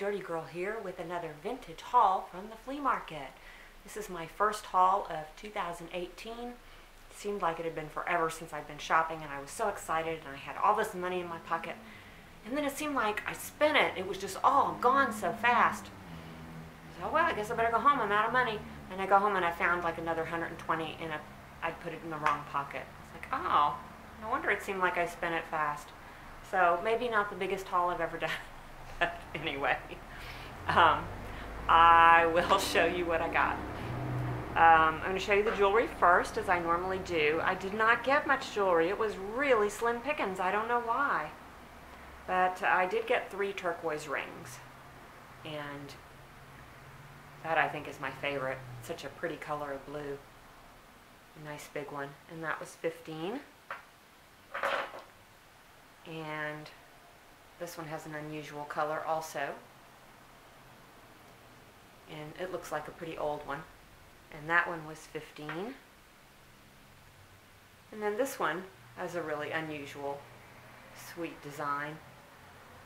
Dirty Girl here with another vintage haul from the flea market. This is my first haul of 2018. It seemed like it had been forever since I'd been shopping, and I was so excited and I had all this money in my pocket. And then it seemed like I spent it. It was just all gone so fast. So, well, I guess I better go home. I'm out of money. And I go home and I found like another 120 and I'd put it in the wrong pocket. I was like, oh, no wonder it seemed like I spent it fast. So maybe not the biggest haul I've ever done. Anyway, I will show you what I got. I'm going to show you the jewelry first, as I normally do. I did not get much jewelry. It was really slim pickings. I don't know why. But I did get 3 turquoise rings. And that, I think, is my favorite. It's such a pretty color of blue. A nice big one. And that was $15. And this one has an unusual color also, and it looks like a pretty old one, and that one was $15. And then this one has a really unusual sweet design,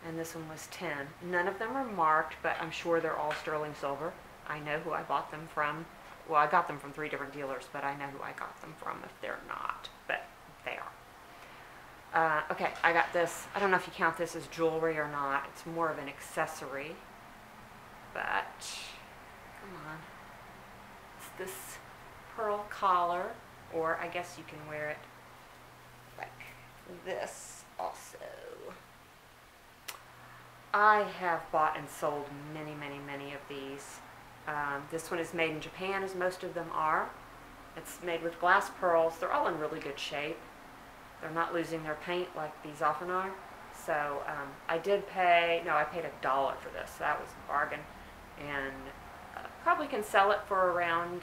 and this one was $10. None of them are marked, but I'm sure they're all sterling silver. I know who I bought them from. Well, I got them from 3 different dealers, but I know who I got them from if they're not, but they are. Okay, I got this. I don't know if you count this as jewelry or not. It's more of an accessory, but come on. It's this pearl collar, or I guess you can wear it like this also. I have bought and sold many, many, many of these. This one is made in Japan, as most of them are. It's made with glass pearls. They're all in really good shape. They're not losing their paint like these often are. So I did pay, no, I paid $1 for this. So that was a bargain. And probably can sell it for around,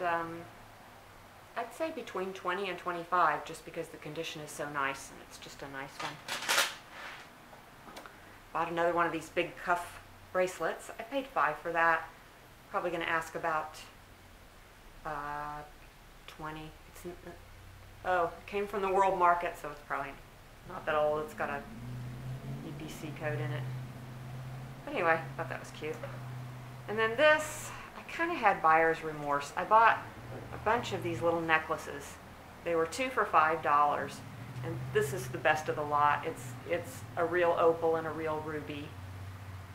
I'd say between 20 and 25, just because the condition is so nice and it's just a nice one. Bought another one of these big cuff bracelets. I paid $5 for that. Probably going to ask about 20. Oh, it came from the World Market, so it's probably not that old. It's got a UPC code in it. But anyway, I thought that was cute. And then this, I kind of had buyer's remorse. I bought a bunch of these little necklaces. They were 2 for $5, and this is the best of the lot. It's a real opal and a real ruby.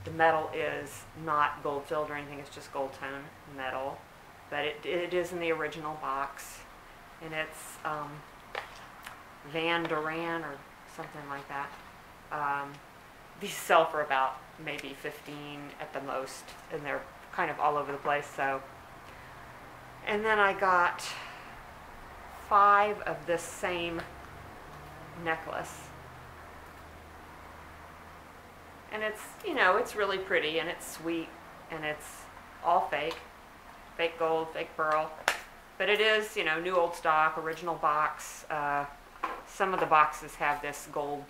The metal is not gold-filled or anything. It's just gold-tone metal, but it is in the original box. And it's Van Duran or something like that. These sell for about maybe 15 at the most, and they're kind of all over the place. So, and then I got 5 of this same necklace, and it's, you know, it's really pretty and it's sweet and it's all fake, fake gold, fake pearl. But it is, you know, new old stock, original box. Some of the boxes have this gold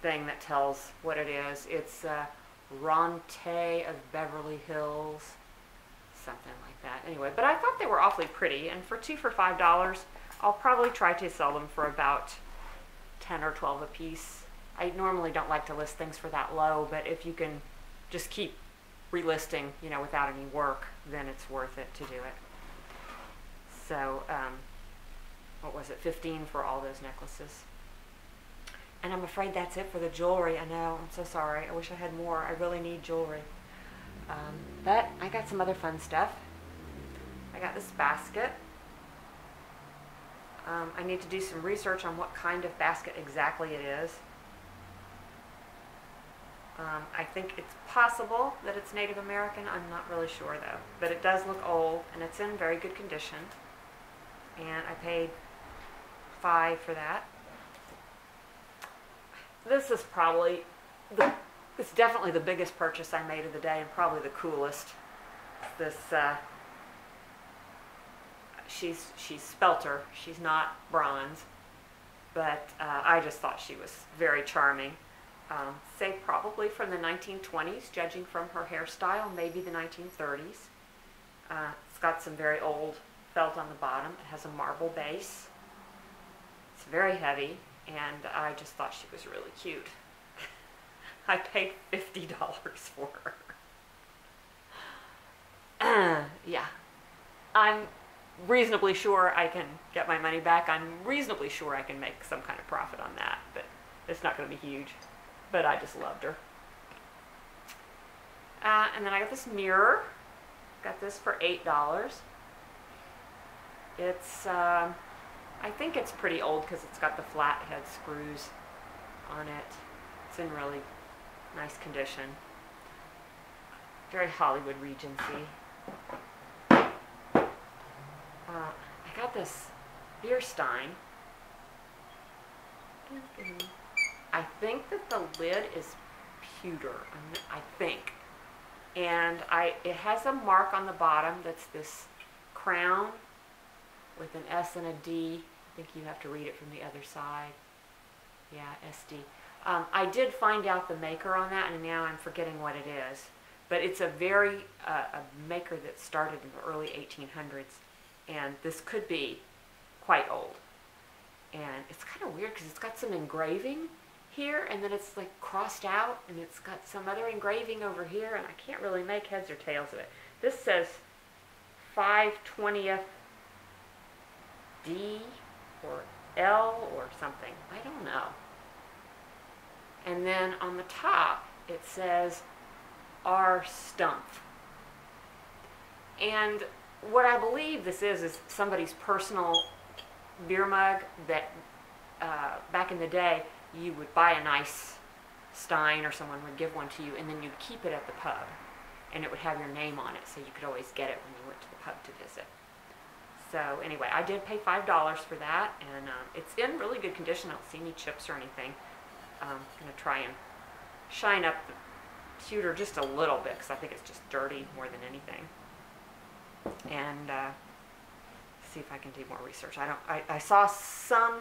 thing that tells what it is. It's Ronte of Beverly Hills, something like that. Anyway, but I thought they were awfully pretty. And for 2 for $5, I'll probably try to sell them for about 10 or 12 a piece. I normally don't like to list things for that low, but if you can just keep relisting, you know, without any work, then it's worth it to do it. So, what was it, 15 for all those necklaces. And I'm afraid that's it for the jewelry. I know, I'm so sorry. I wish I had more. I really need jewelry. But I got some other fun stuff. I got this basket. I need to do some research on what kind of basket exactly it is. I think it's possible that it's Native American. I'm not really sure, though. But it does look old, and it's in very good condition. And I paid $5 for that. This is probably, it's definitely the biggest purchase I made of the day, and probably the coolest. This, she's spelter. She's not bronze, but I just thought she was very charming. Say probably from the 1920s, judging from her hairstyle, maybe the 1930s. It's got some very old felt on the bottom. It has a marble base. It's very heavy, and I just thought she was really cute. I paid $50 for her. Yeah, I'm reasonably sure I can get my money back. I'm reasonably sure I can make some kind of profit on that, but it's not going to be huge. But I just loved her. And then I got this mirror. Got this for $8. It's, I think it's pretty old because it's got the flat head screws on it. It's in really nice condition. Very Hollywood Regency. I got this beer stein. I think that the lid is pewter. I think. And it has a mark on the bottom that's this crown with an S and a D. I think you have to read it from the other side. Yeah, SD. I did find out the maker on that, and now I'm forgetting what it is. But it's a very a maker that started in the early 1800s, and this could be quite old. And it's kind of weird because it's got some engraving here, and then it's like crossed out, and it's got some other engraving over here, and I can't really make heads or tails of it. This says 5/20th D or L or something. I don't know. And then on the top it says R Stump. And what I believe this is somebody's personal beer mug that back in the day you would buy a nice stein or someone would give one to you, and then you'd keep it at the pub, and it would have your name on it so you could always get it when you went to the pub to visit. So anyway, I did pay $5 for that, and it's in really good condition. I don't see any chips or anything. I'm going to try and shine up the pewter just a little bit because I think it's just dirty more than anything. And see if I can do more research. I saw some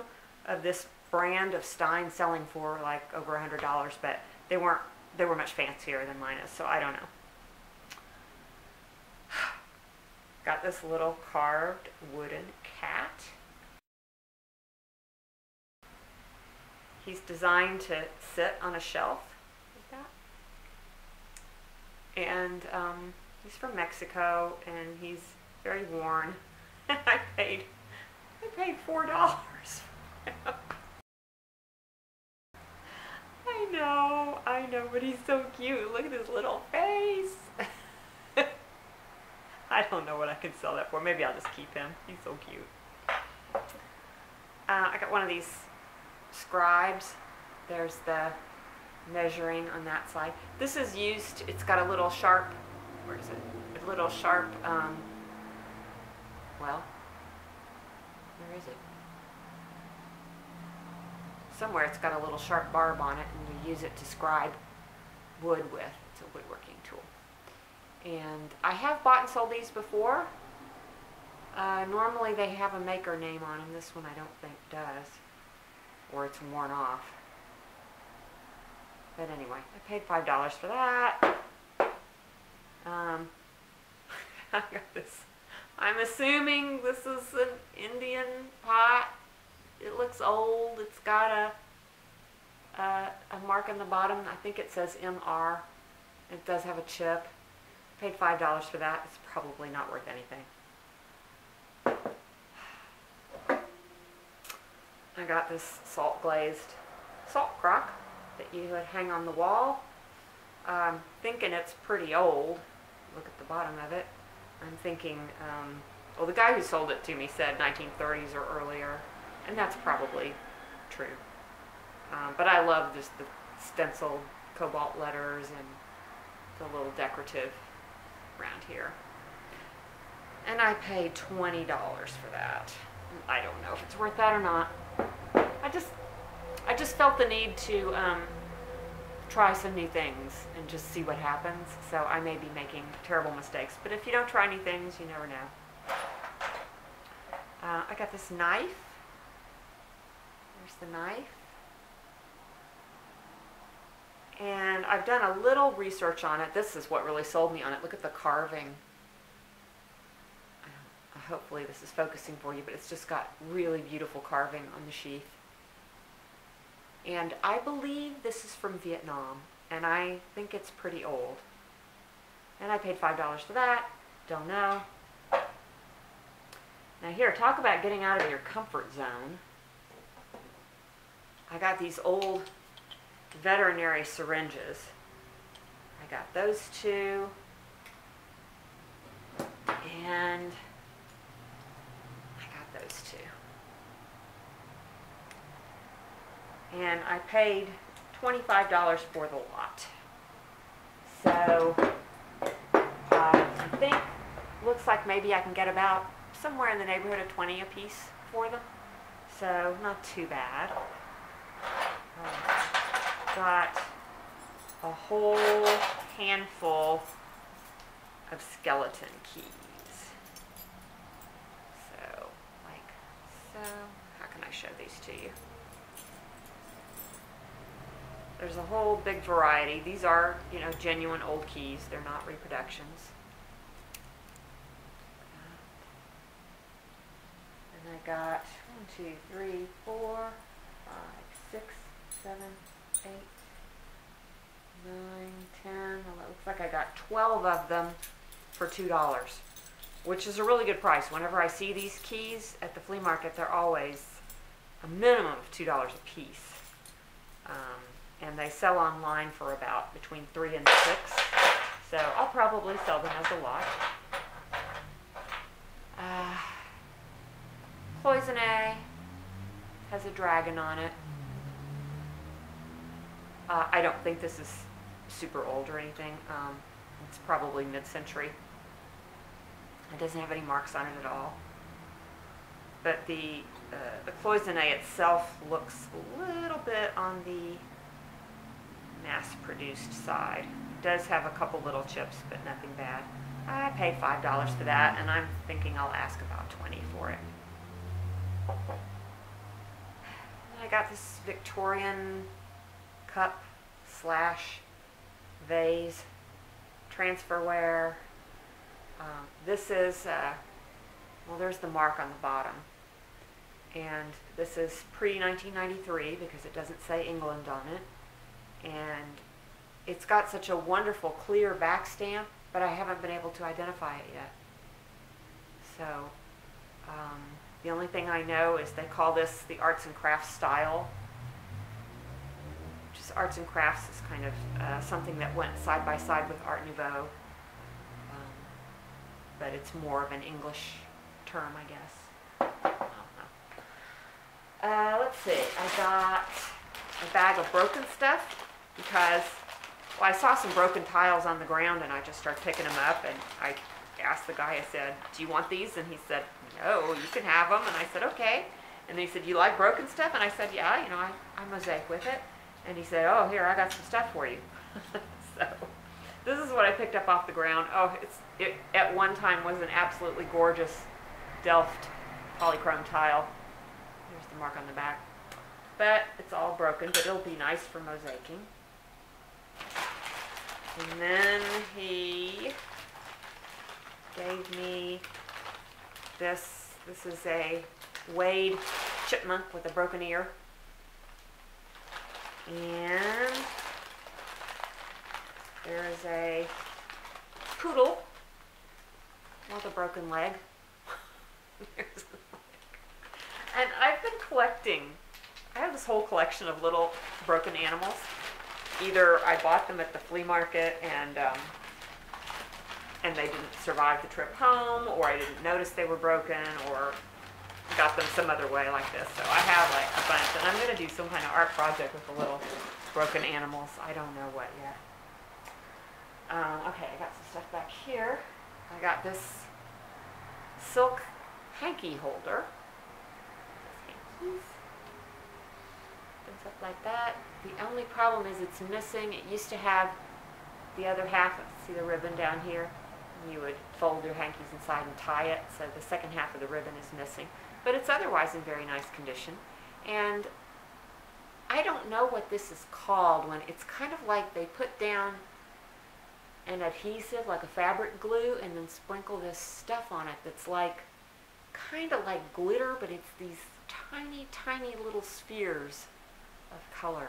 of this brand of stein selling for like over $100, but they were much fancier than mine is, so I don't know. Got this little carved wooden cat. He's designed to sit on a shelf like that. And he's from Mexico, and he's very worn. I paid $4. I know, but he's so cute. Look at his little face. I don't know what I can sell that for. Maybe I'll just keep him. He's so cute. I got one of these scribes. There's the measuring on that side. This is used, it's got a little sharp, where is it? A little sharp, well, where is it? Somewhere it's got a little sharp barb on it, and you use it to scribe wood with. It's a woodworking tool. And I have bought and sold these before. Normally they have a maker name on them. This one I don't think does, or it's worn off. But anyway, I paid $5 for that. I got this. I'm assuming this is an Indian pot. It looks old. It's got a mark on the bottom. I think it says MR. It does have a chip. I paid $5 for that. It's probably not worth anything. I got this salt glazed salt crock that you would hang on the wall. I'm thinking it's pretty old. Look at the bottom of it. I'm thinking, well, the guy who sold it to me said 1930s or earlier, and that's probably true. But I love just the stenciled cobalt letters and the little decorative around here. And I paid $20 for that. I don't know if it's worth that or not. I just felt the need to try some new things and just see what happens. So I may be making terrible mistakes, but if you don't try new things, you never know. I got this knife. There's the knife. And I've done a little research on it. This is what really sold me on it. Look at the carving. Hopefully this is focusing for you, but it's just got really beautiful carving on the sheath. And I believe this is from Vietnam, and I think it's pretty old. And I paid $5 for that. Don't know. Now here, talk about getting out of your comfort zone. I got these old veterinary syringes. I got those two. And I got those two. And I paid $25 for the lot. So I think, looks like maybe I can get about somewhere in the neighborhood of 20 a piece for them. So not too bad. Got a whole handful of skeleton keys. So, how can I show these to you? There's a whole big variety. These are, you know, genuine old keys. They're not reproductions. And I got 1, 2, 3, 4, 5, 6, 7, 8, 9, 10. Well, it looks like I got 12 of them for $2, which is a really good price. Whenever I see these keys at the flea market, they're always a minimum of $2 a piece. And they sell online for about between 3 and 6. So I'll probably sell them as a lot. Cloisonne has a dragon on it. I don't think this is super old or anything. It's probably mid-century. It doesn't have any marks on it at all. But the cloisonne itself looks a little bit on the mass-produced side. It does have a couple little chips, but nothing bad. I paid $5 for that, and I'm thinking I'll ask about $20 for it. I got this Victorian cup / vase, transferware. This is, well, there's the mark on the bottom. And this is pre-1993 because it doesn't say England on it. And it's got such a wonderful clear back stamp, but I haven't been able to identify it yet. So the only thing I know is they call this the arts and crafts style. Just arts and crafts is kind of something that went side by side with Art Nouveau. But it's more of an English term, I guess. I don't know. Let's see. I got a bag of broken stuff because, well, I saw some broken tiles on the ground and I just started picking them up, and I asked the guy, I said, "Do you want these?" And he said, "No, you can have them." And I said, "Okay." And he said, "You like broken stuff?" And I said, "Yeah, you know, I mosaic with it." And he said, "Oh, here, I got some stuff for you." So this is what I picked up off the ground. Oh, it at one time was an absolutely gorgeous Delft polychrome tile. There's the mark on the back. But it's all broken, but it'll be nice for mosaicing. And then he gave me this. This is a Wade chipmunk with a broken ear. And there is a poodle with a broken leg. There's the leg. And I've been collecting. I have this whole collection of little broken animals. Either I bought them at the flea market and they didn't survive the trip home, or I didn't notice they were broken, or got them some other way like this. So I have like a bunch, and I'm going to do some kind of art project with the little broken animals. I don't know what yet. Okay, I got some stuff back here. I got this silk hanky holder. Hankies. And stuff like that. The only problem is it's missing. It used to have the other half. See the ribbon down here? You would fold your hankies inside and tie it, so the second half of the ribbon is missing. But it's otherwise in very nice condition. And I don't know what this is called. When it's kind of like they put down an adhesive, like a fabric glue, and then sprinkle this stuff on it that's like, kind of like glitter, but it's these tiny, tiny little spheres of color.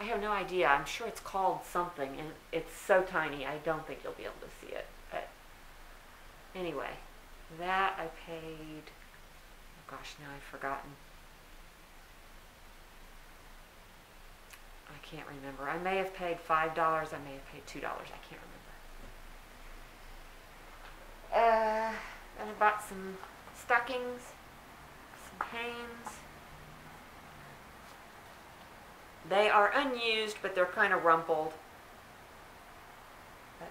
I have no idea. I'm sure it's called something, and it's so tiny I don't think you'll be able to see it. But Anyway, that I paid, oh gosh, now I've forgotten. I can't remember. I may have paid $5. I may have paid $2. I can't remember. And I bought some stockings, some Hanes. They are unused, but they're kind of rumpled. But,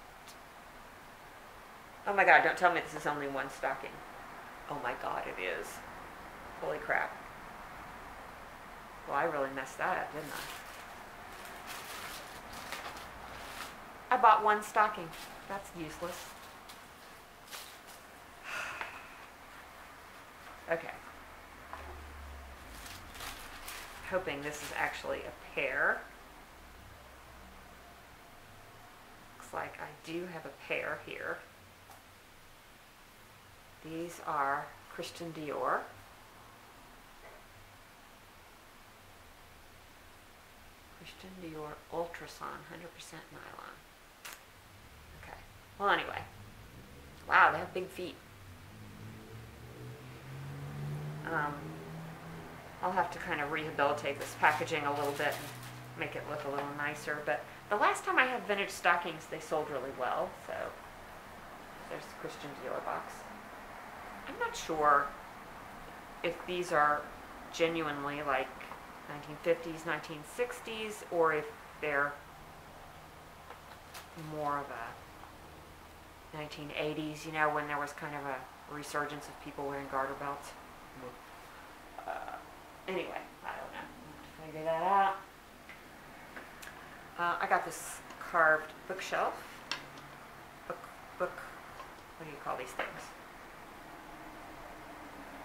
oh my God, don't tell me this is only one stocking. Oh my God, it is. Holy crap. Well, I really messed that up, didn't I? I bought one stocking. That's useless. Okay. Hoping this is actually a pair. Looks like I do have a pair here. These are Christian Dior. Christian Dior Ultrason, 100% nylon. Okay. Well, anyway. Wow, they have big feet. I'll have to kind of rehabilitate this packaging a little bit and make it look a little nicer. But the last time I had vintage stockings, they sold really well. So there's the Christian Dior box. I'm not sure if these are genuinely like 1950s, 1960s, or if they're more of a 1980s, you know, when there was kind of a resurgence of people wearing garter belts. Anyway, I don't know. I'll have to figure that out. I got this carved bookshelf. What do you call these things?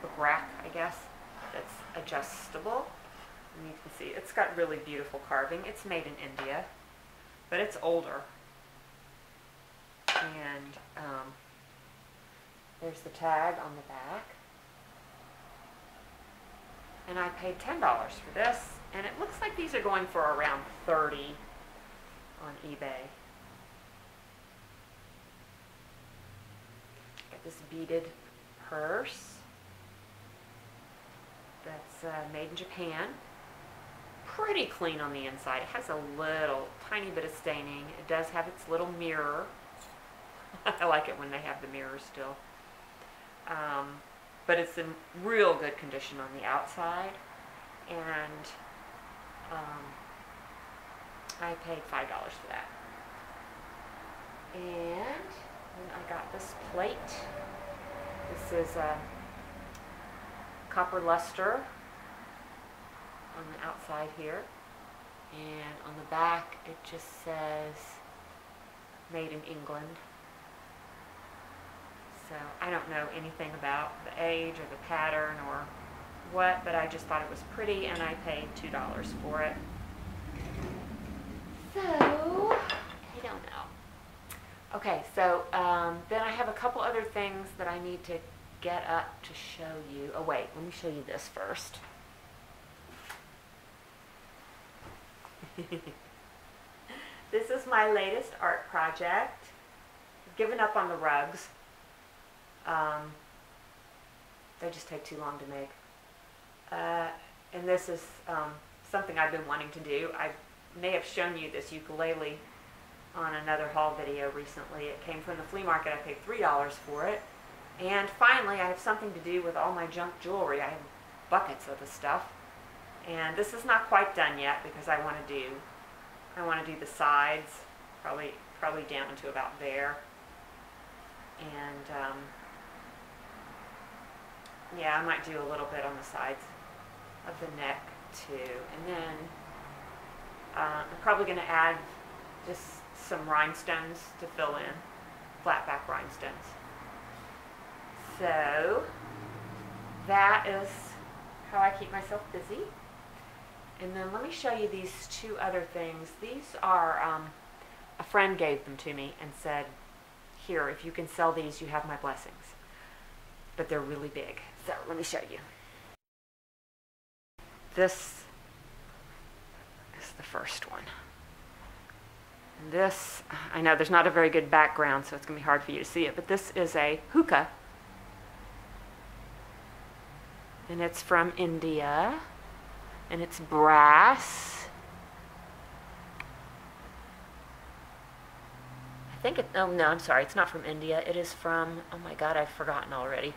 Book rack, I guess. That's adjustable. And you can see it's got really beautiful carving. It's made in India, but it's older. And there's the tag on the back. And I paid $10 for this, and it looks like these are going for around $30 on eBay. Got this beaded purse that's made in Japan. Pretty clean on the inside. It has a little tiny bit of staining. It does have its little mirror. I like it when they have the mirror still. But it's in real good condition on the outside, and I paid $5 for that. And then I got this plate. This is a copper luster on the outside here, and on the back it just says made in England. So I don't know anything about the age or the pattern or what, but I just thought it was pretty, and I paid $2 for it. So, I don't know. Okay, so then I have a couple other things that I need to get up to show you. Oh wait, let me show you this first. This is my latest art project. I've given up on the rugs. They just take too long to make. And this is something I've been wanting to do. I may have shown you this ukulele on another haul video recently. It came from the flea market. I paid $3 for it. And finally, I have something to do with all my junk jewelry. I have buckets of the stuff. And this is not quite done yet because I want to do the sides, probably down to about there. And yeah, I might do a little bit on the sides of the neck too. And then I'm probably going to add just some rhinestones to fill in, flat back rhinestones. So that is how I keep myself busy. And then let me show you these two other things. These are, a friend gave them to me and said, here, if you can sell these, you have my blessings. But they're really big. So let me show you. This is the first one. This, I know there's not a very good background, so it's going to be hard for you to see it, but this is a hookah. And it's from India. And it's brass. I think it, oh no, I'm sorry, it's not from India. It is from, oh my God, I've forgotten already.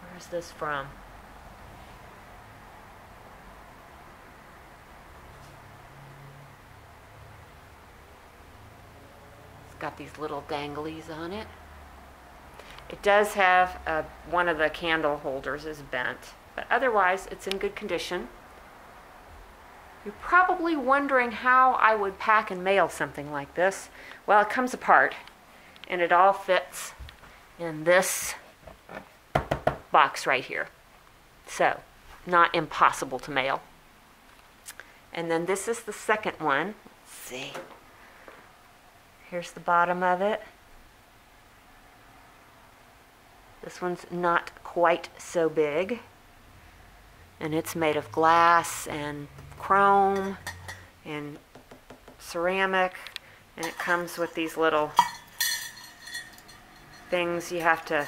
Where is this from? Got these little danglies on it. It does have one of the candle holders is bent, but otherwise it's in good condition. You're probably wondering how I would pack and mail something like this. Well, it comes apart and it all fits in this box right here. So, not impossible to mail. And then this is the second one. Let's see. Here's the bottom of it. This one's not quite so big. And it's made of glass and chrome and ceramic. And it comes with these little things you have to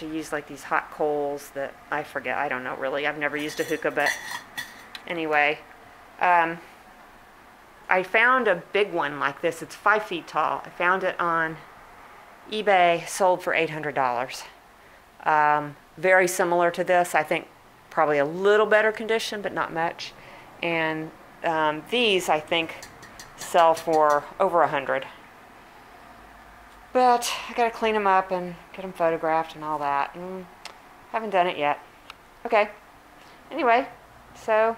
use, like these hot coals that I forget. I don't know really. I've never used a hookah, but anyway. I found a big one like this. It's 5 feet tall. I found it on eBay, sold for $800. Very similar to this. I think probably a little better condition, but not much. And these, I think, sell for over $100. But I got to clean them up and get them photographed and all that. And haven't done it yet. Okay. Anyway, so...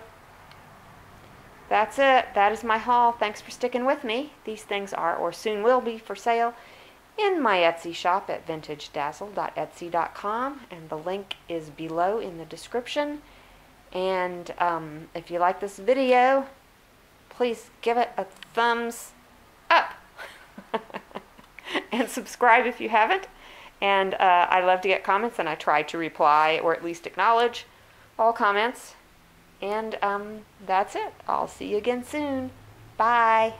that's it. That is my haul. Thanks for sticking with me. These things are, or soon will be, for sale in my Etsy shop at vintagedazzle.etsy.com, and the link is below in the description. And if you like this video, please give it a thumbs up and subscribe if you haven't. And I love to get comments, and I try to reply or at least acknowledge all comments. And that's it. I'll see you again soon. Bye.